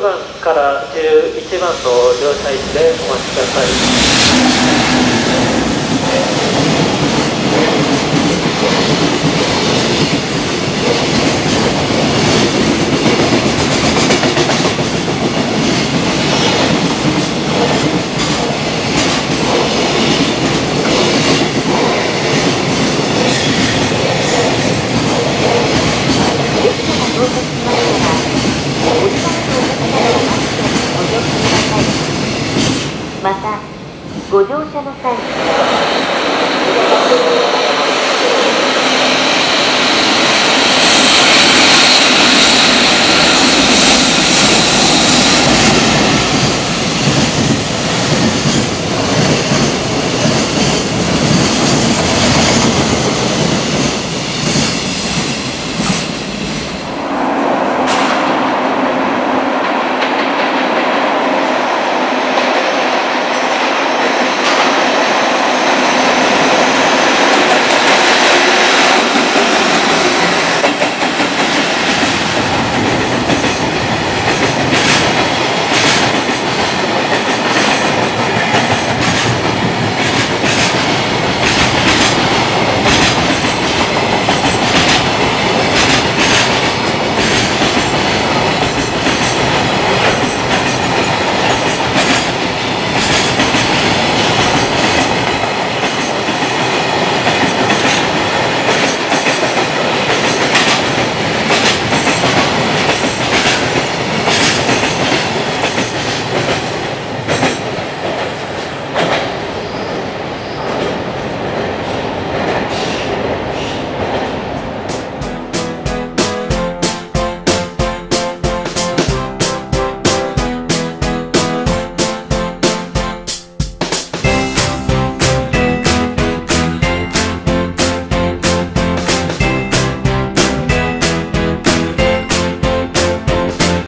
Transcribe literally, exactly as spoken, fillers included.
ろくばんからじゅういちばんの両車一でお待ちください。また、ご乗車の際